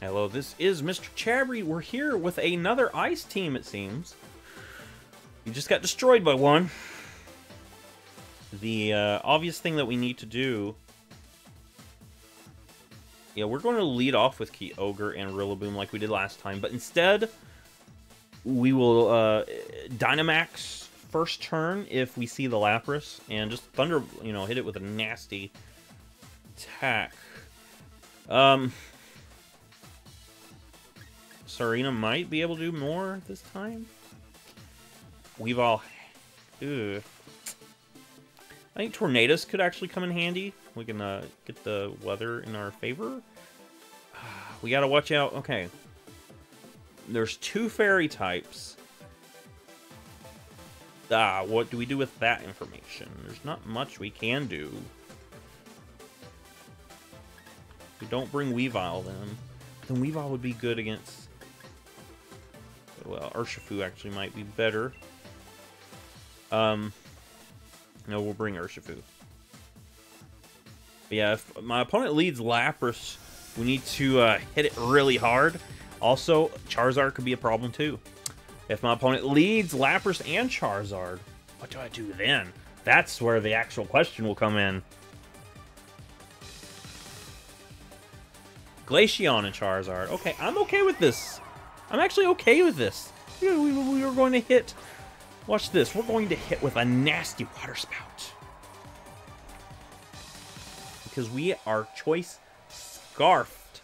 Hello, this is Mr. Chabry. We're here with another ice team, it seems. You just got destroyed by one. The obvious thing that we need to do... Yeah, we're going to lead off with Kyogre and Rillaboom like we did last time, but instead, we will Dynamax first turn if we see the Lapras, and just Thunder, you know, hit it with a nasty attack. Sarina might be able to do more this time. Weavile. Ugh. I think Tornadus could actually come in handy. We can get the weather in our favor. We gotta watch out. Okay. There's two fairy types. Ah, what do we do with that information? There's not much we can do. If we don't bring Weavile then Weavile would be good against... Well, Urshifu actually might be better. No, we'll bring Urshifu. But yeah, if my opponent leads Lapras, we need to hit it really hard. Also, Charizard could be a problem too. If my opponent leads Lapras and Charizard, what do I do then? That's where the actual question will come in. Glaceon and Charizard. Okay, I'm okay with this. I'm actually okay with this. We are going to hit... Watch this. We're going to hit with a nasty Water Spout. Because we are Choice Scarfed.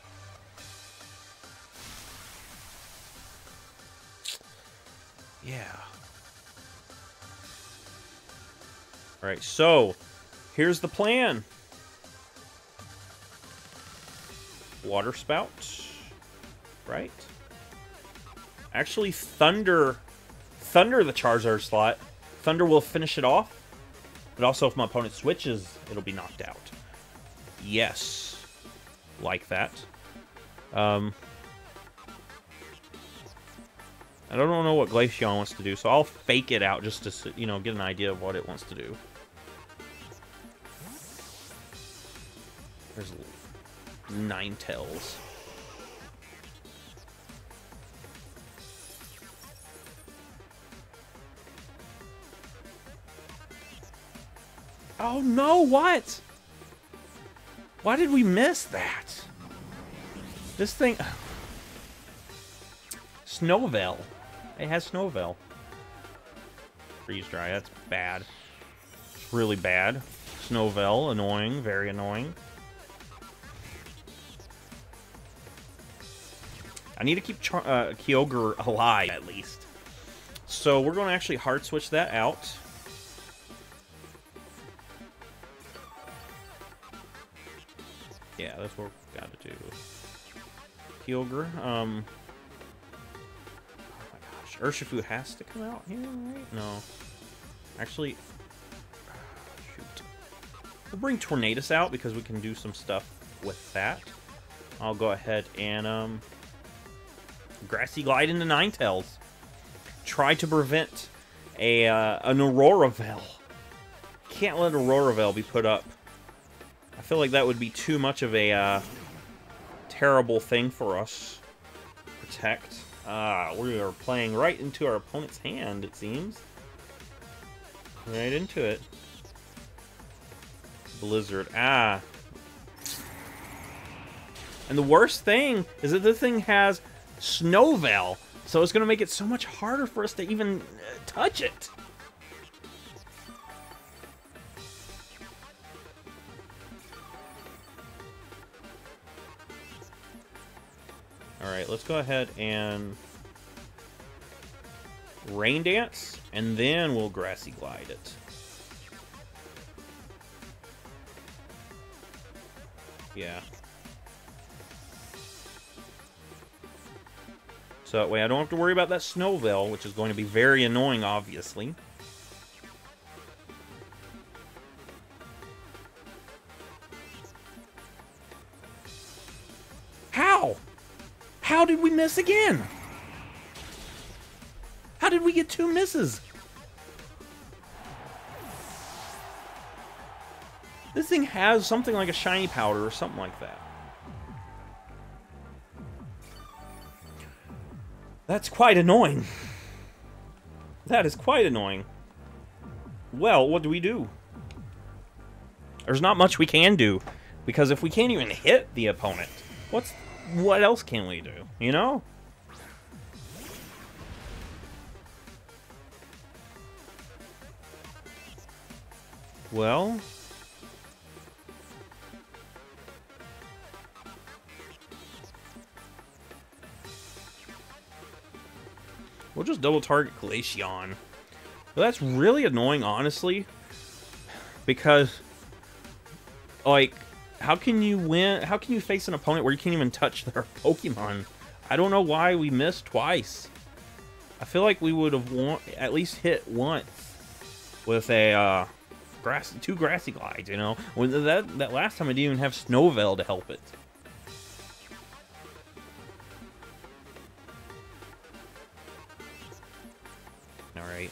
Yeah. Alright, so... Here's the plan. Water Spout. Right? Actually, Thunder the Charizard slot. Thunder will finish it off. But also, if my opponent switches, it'll be knocked out. Yes. Like that. I don't know what Glaceon wants to do, so I'll fake it out just to, you know, get an idea of what it wants to do. There's Ninetales. Oh no, what? Why did we miss that? This thing... Snow Veil. It has Snow Veil. Freeze Dry, that's bad. It's really bad. Snow Veil, annoying, very annoying. I need to keep Kyogre alive, at least. So we're going to actually hard switch that out. Yeah, that's what we've got to do. Kyogre, oh my gosh. Urshifu has to come out here, right? No. Actually... Shoot. We'll bring Tornadus out because we can do some stuff with that. I'll go ahead and, Grassy Glide into Ninetales. Try to prevent a, an Aurora Veil. Can't let Aurora Veil be put up. I feel like that would be too much of a terrible thing for us. Protect. We are playing right into our opponent's hand, it seems. Right into it. Blizzard. Ah. And the worst thing is that this thing has Snow Veil, so it's going to make it so much harder for us to even touch it. Alright, let's go ahead and Rain Dance, and then we'll Grassy Glide it. Yeah. So that way I don't have to worry about that Snow Veil, which is going to be very annoying, obviously. How did we miss again? How did we get two misses? This thing has something like a shiny powder or something like that. That's quite annoying. That is quite annoying. Well, what do we do? There's not much we can do, because if we can't even hit the opponent, what else can we do, you know? Well, we'll just double target Glaceon. Well, that's really annoying, honestly, because, like, how can you win? How can you face an opponent where you can't even touch their Pokemon? I don't know why we missed twice. I feel like we would have at least hit once with a two Grassy Glides, you know? When that last time I didn't even have Snow Veil to help it. Alright.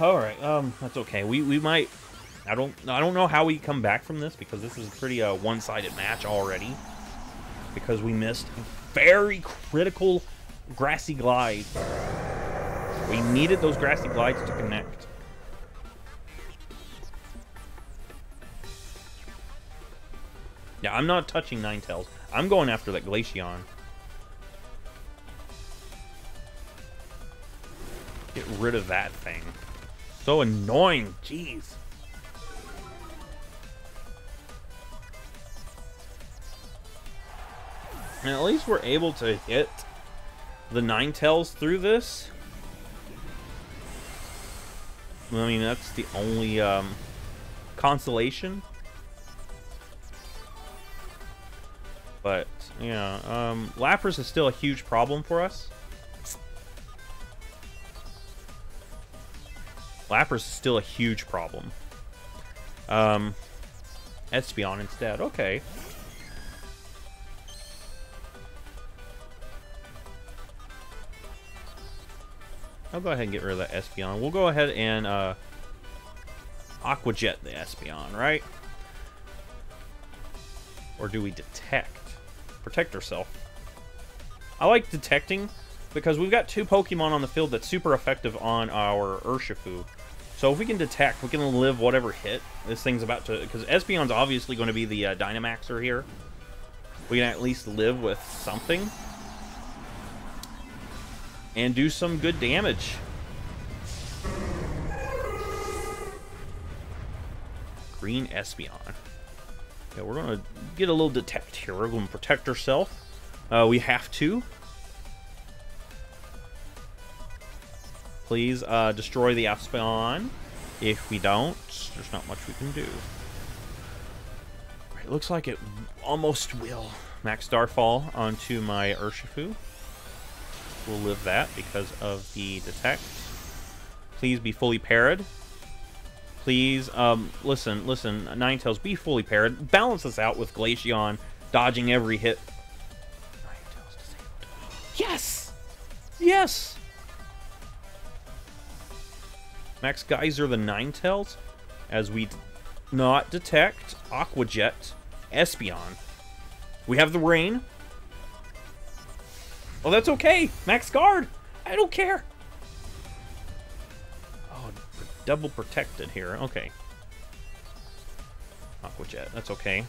Alright, that's okay. We might... I don't know how we come back from this, because this is a pretty one-sided match already. Because we missed very critical Grassy Glides. We needed those Grassy Glides to connect. Yeah, I'm not touching Ninetales. I'm going after that Glaceon. Get rid of that thing. So annoying. Jeez. And at least we're able to hit the Ninetales through this. I mean, that's the only consolation. But, yeah, Lapras is still a huge problem for us. Lapras is still a huge problem. Espeon instead, okay. I'll go ahead and get rid of that Espeon. We'll go ahead and Aqua Jet the Espeon, right? Or do we detect? Protect herself. I like detecting because we've got two Pokemon on the field that's super effective on our Urshifu. So if we can detect, we can live whatever hit this thing's about to... Because Espeon's obviously going to be the Dynamaxer here. We can at least live with something. And do some good damage. Green Espeon. Yeah, we're going to get a little detect here. We're going to protect ourselves. We have to. Please destroy the Espeon. If we don't, there's not much we can do. All right, looks like it almost will. Max Darfall onto my Urshifu. We'll live that because of the detect. Please be fully parried. Please, listen, Ninetales, be fully parried. Balance this out with Glaceon dodging every hit. Ninetales disabled. Yes! Yes! Max Geyser the Ninetales as we not detect Aqua Jet Espeon. We have the rain. Oh, that's okay. Max Guard. I don't care. Double protected here. Okay. Aqua Jet. That's okay.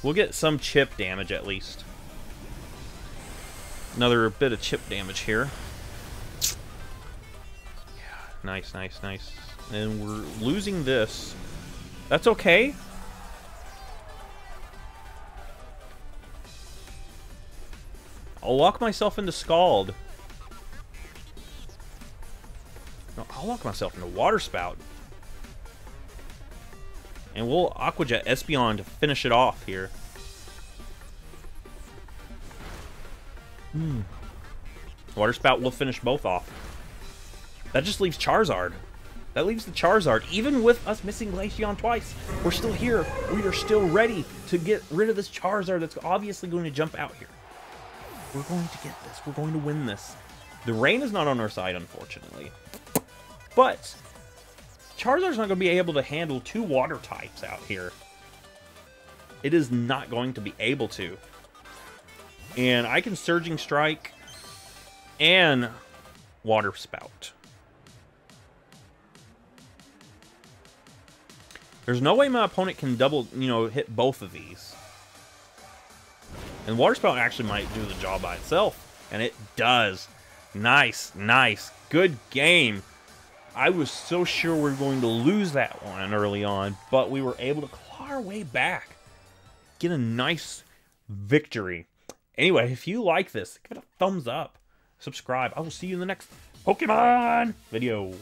We'll get some chip damage at least. Another bit of chip damage here. Yeah. Nice, nice, nice. And we're losing this. That's okay. I'll lock myself into Scald. No, I'll lock myself into Water Spout. And we'll Aqua Jet Espeon to finish it off here. Hmm. Water Spout will finish both off. That just leaves Charizard. That leaves the Charizard. Even with us missing Glaceon twice, we're still here. We are still ready to get rid of this Charizard that's obviously going to jump out here. We're going to get this. We're going to win this. The rain is not on our side, unfortunately. But Charizard's not going to be able to handle two water types out here. It is not going to be able to. And I can Surging Strike and Water Spout. There's no way my opponent can double, you know, hit both of these. And Water Spout actually might do the job by itself. And it does. Nice, nice. Good game. I was so sure we were going to lose that one early on, but we were able to claw our way back. Get a nice victory. Anyway, if you like this, give it a thumbs up. Subscribe. I will see you in the next Pokemon video.